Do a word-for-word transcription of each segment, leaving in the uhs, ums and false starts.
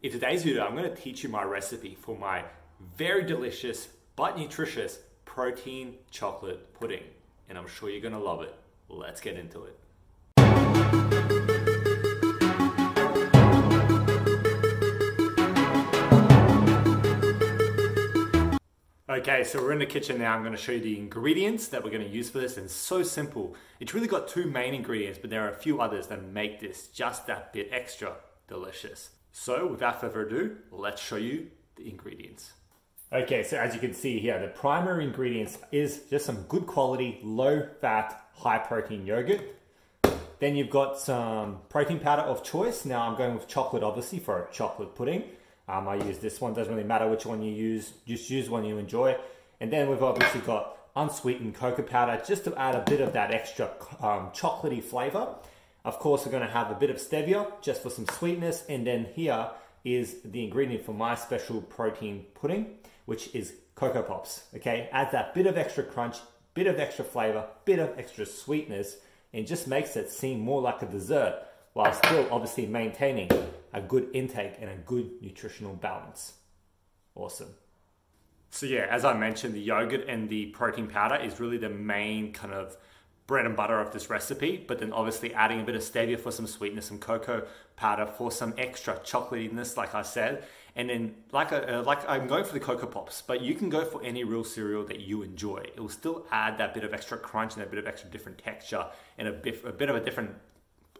In today's video, I'm going to teach you my recipe for my very delicious but nutritious protein chocolate pudding, and I'm sure you're going to love it. Let's get into it. Okay, so we're in the kitchen now. I'm going to show you the ingredients that we're going to use for this, and it's so simple. It's really got two main ingredients, but there are a few others that make this just that bit extra delicious. So without further ado, let's show you the ingredients. Okay, so as you can see here, the primary ingredients is just some good quality, low fat, high protein yogurt. Then you've got some protein powder of choice. Now I'm going with chocolate, obviously, for a chocolate pudding. Um, I use this one, doesn't really matter which one you use, just use one you enjoy. And then we've obviously got unsweetened cocoa powder just to add a bit of that extra um, chocolatey flavor. Of course, we're going to have a bit of stevia just for some sweetness. And then here is the ingredient for my special protein pudding, which is Coco Pops. Okay, adds that bit of extra crunch, bit of extra flavor, bit of extra sweetness, and just makes it seem more like a dessert while still obviously maintaining a good intake and a good nutritional balance. Awesome. So yeah, as I mentioned, the yogurt and the protein powder is really the main kind of bread and butter of this recipe, but then obviously adding a bit of stevia for some sweetness, some cocoa powder for some extra chocolatiness, like I said. And then like, a, uh, like I'm going for the Coco Pops, but you can go for any real cereal that you enjoy. It will still add that bit of extra crunch and a bit of extra different texture and a bit, a bit of a different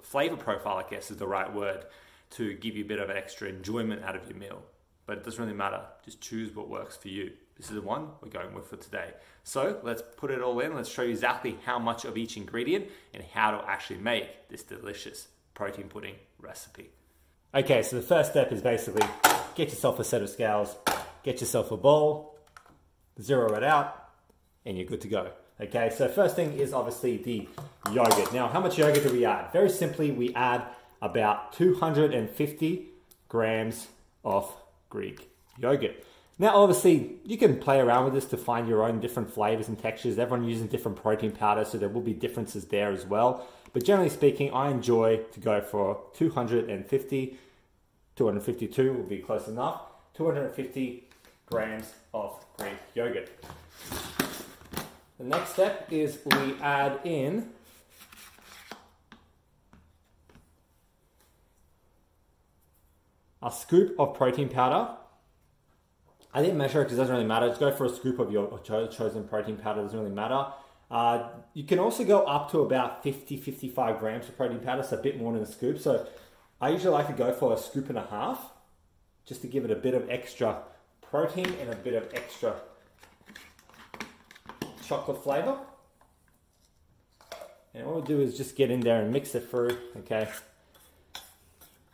flavor profile, I guess is the right word, to give you a bit of extra enjoyment out of your meal. But it doesn't really matter. Just choose what works for you. This is the one we're going with for today. So let's put it all in. Let's show you exactly how much of each ingredient and how to actually make this delicious protein pudding recipe. Okay, so the first step is basically get yourself a set of scales, get yourself a bowl, zero it out, and you're good to go. Okay, so first thing is obviously the yogurt. Now, how much yogurt do we add? Very simply, we add about two hundred fifty grams of Greek yogurt. Now, obviously, you can play around with this to find your own different flavors and textures. Everyone uses different protein powders, so there will be differences there as well. But generally speaking, I enjoy to go for two hundred fifty, two hundred fifty-two will be close enough, two hundred fifty grams of Greek yogurt. The next step is we add in a scoop of protein powder. I didn't measure it because it doesn't really matter. Just go for a scoop of your chosen protein powder. It doesn't really matter. Uh, you can also go up to about fifty, fifty-five grams of protein powder. So a bit more than a scoop. So I usually like to go for a scoop and a half just to give it a bit of extra protein and a bit of extra chocolate flavor. And what we'll do is just get in there and mix it through. Okay.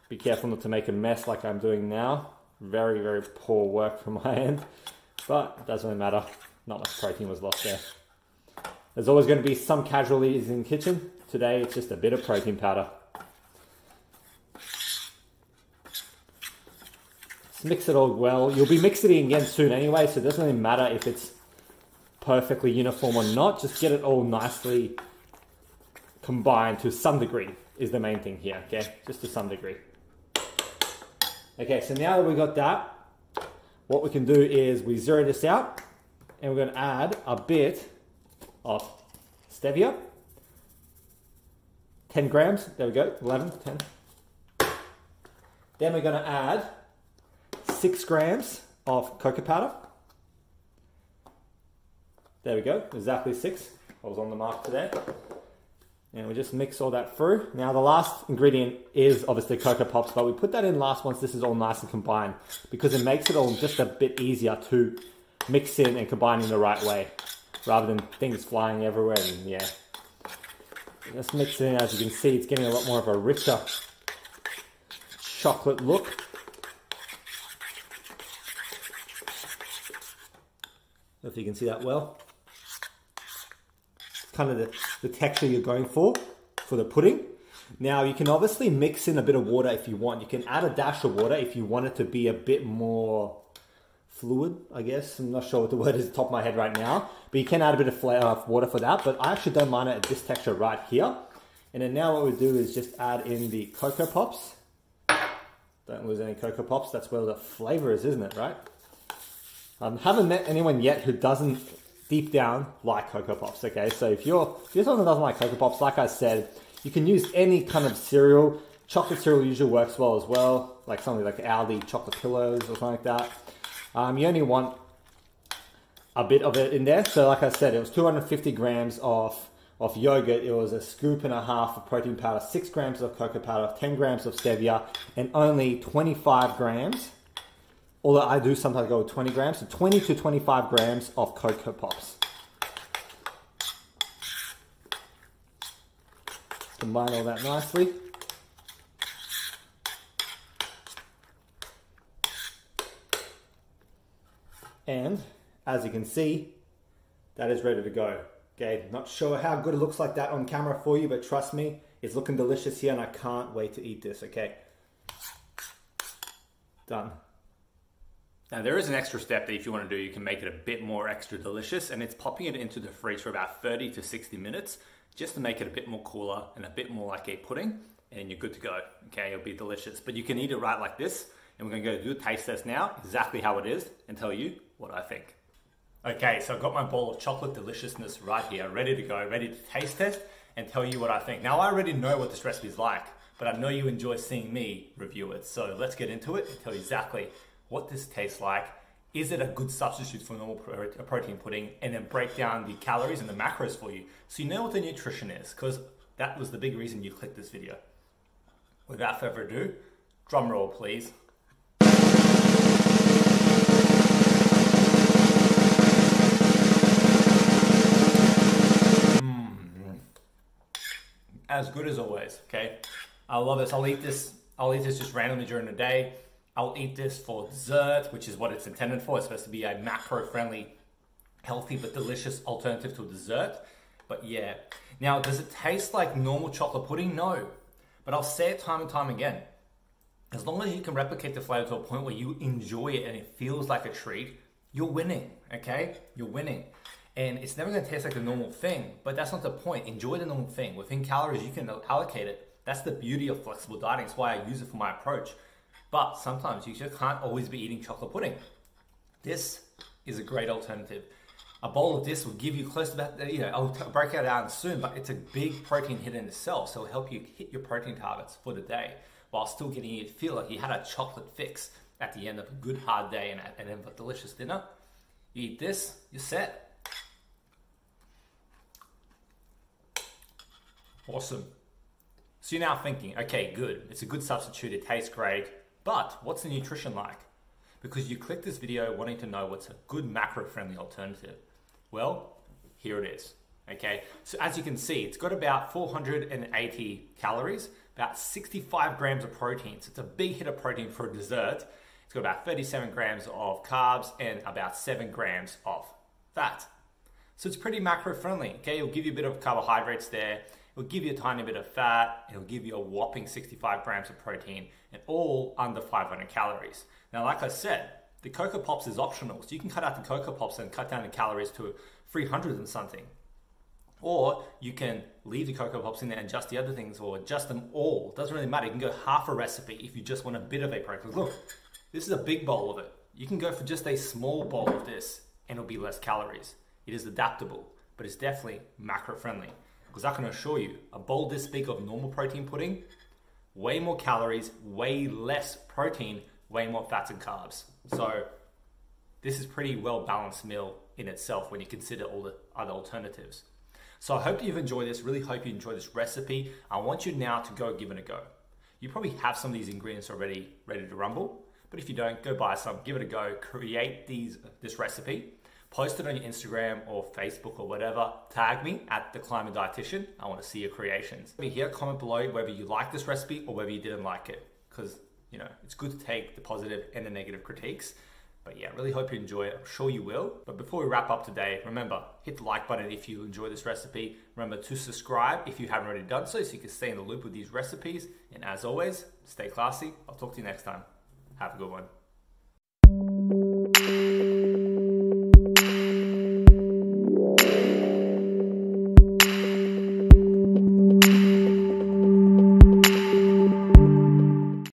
Be careful not to make a mess like I'm doing now. Very, very poor work from my end, but it doesn't really matter. Not much protein was lost there. There's always going to be some casualties in the kitchen. Today, it's just a bit of protein powder. Just mix it all well. You'll be mixing it again soon anyway, so it doesn't really matter if it's perfectly uniform or not. Just get it all nicely combined to some degree is the main thing here, okay? Just to some degree. Okay, so now that we've got that, what we can do is we zero this out and we're going to add a bit of stevia. ten grams, there we go, eleven, ten. Then we're going to add six grams of cocoa powder. There we go, exactly six. I was on the mark today. And we just mix all that through. Now the last ingredient is obviously Coco Pops, but we put that in last once this is all nice and combined because it makes it all just a bit easier to mix in and combine in the right way rather than things flying everywhere. And yeah, just mix it in. As you can see, it's getting a lot more of a richer chocolate look. I don't know if you can see that well. Kind of the, the texture you're going for, for the pudding. Now you can obviously mix in a bit of water if you want. You can add a dash of water if you want it to be a bit more fluid, I guess. I'm not sure what the word is at the top of my head right now, but you can add a bit of uh, water for that, but I actually don't mind it at this texture right here. And then now what we do is just add in the Coco Pops. Don't lose any Coco Pops. That's where the flavor is, isn't it, right? I um, haven't met anyone yet who doesn't deep down like Coco Pops, okay? So if you're, if you're someone who doesn't like Coco Pops, like I said, you can use any kind of cereal. Chocolate cereal usually works well as well, like something like Aldi chocolate pillows or something like that. Um, you only want a bit of it in there. So like I said, it was two hundred fifty grams of, of yogurt. It was a scoop and a half of protein powder, six grams of cocoa powder, ten grams of stevia, and only twenty-five grams. Although I do sometimes go with twenty grams, so twenty to twenty-five grams of Coco Pops. Combine all that nicely. And as you can see, that is ready to go. Okay, not sure how good it looks like that on camera for you, but trust me, it's looking delicious here and I can't wait to eat this, okay? Done. Now there is an extra step that if you want to do, you can make it a bit more extra delicious, and it's popping it into the fridge for about thirty to sixty minutes just to make it a bit more cooler and a bit more like a pudding, and you're good to go, okay? It'll be delicious, but you can eat it right like this, and we're gonna go do a taste test now, exactly how it is, and tell you what I think. Okay, so I've got my bowl of chocolate deliciousness right here, ready to go, ready to taste test and tell you what I think. Now I already know what this recipe is like, but I know you enjoy seeing me review it. So let's get into it and tell you exactly what this tastes like. Is it a good substitute for normal protein pudding? And then break down the calories and the macros for you, so you know what the nutrition is, because that was the big reason you clicked this video. Without further ado, drum roll please. As good as always, okay? I love this. I'll eat this, I'll eat this just randomly during the day. I'll eat this for dessert, which is what it's intended for. It's supposed to be a macro-friendly, healthy, but delicious alternative to dessert. But yeah. Now, does it taste like normal chocolate pudding? No. But I'll say it time and time again. As long as you can replicate the flavor to a point where you enjoy it and it feels like a treat, you're winning, okay? You're winning. And it's never gonna taste like a normal thing, but that's not the point. Enjoy the normal thing. Within calories, you can allocate it. That's the beauty of flexible dieting. It's why I use it for my approach. But sometimes you just can't always be eating chocolate pudding. This is a great alternative. A bowl of this will give you close to that, you know, I'll break it down soon, but it's a big protein hit in itself. So it'll help you hit your protein targets for the day while still getting you to feel like you had a chocolate fix at the end of a good hard day and at the end of a delicious dinner. You eat this, you're set. Awesome. So you're now thinking, okay, good. It's a good substitute, it tastes great, but what's the nutrition like? Because you clicked this video wanting to know what's a good macro-friendly alternative. Well, here it is, okay? So as you can see, it's got about four hundred eighty calories, about sixty-five grams of protein. So it's a big hit of protein for a dessert. It's got about thirty-seven grams of carbs and about seven grams of fat. So it's pretty macro-friendly, okay? It'll give you a bit of carbohydrates there. It'll give you a tiny bit of fat, it'll give you a whopping sixty-five grams of protein, and all under five hundred calories. Now, like I said, the Coco Pops is optional, so you can cut out the Coco Pops and cut down the calories to three hundred and something. Or you can leave the Coco Pops in there and adjust the other things, or adjust them all. It doesn't really matter, you can go half a recipe if you just want a bit of a protein. Look, this is a big bowl of it. You can go for just a small bowl of this, and it'll be less calories. It is adaptable, but it's definitely macro-friendly. Because I can assure you, a bowl this big of normal protein pudding, way more calories, way less protein, way more fats and carbs. So this is a pretty well-balanced meal in itself when you consider all the other alternatives. So I hope that you've enjoyed this, really hope you enjoyed this recipe. I want you now to go give it a go. You probably have some of these ingredients already ready to rumble, but if you don't, go buy some, give it a go, create these this recipe. Post it on your Instagram or Facebook or whatever. Tag me at The Climbing Dietitian. I want to see your creations. Leave me here, comment below whether you like this recipe or whether you didn't like it. Because, you know, it's good to take the positive and the negative critiques. But yeah, really hope you enjoy it. I'm sure you will. But before we wrap up today, remember, hit the like button if you enjoy this recipe. Remember to subscribe if you haven't already done so, so you can stay in the loop with these recipes. And as always, stay classy. I'll talk to you next time. Have a good one.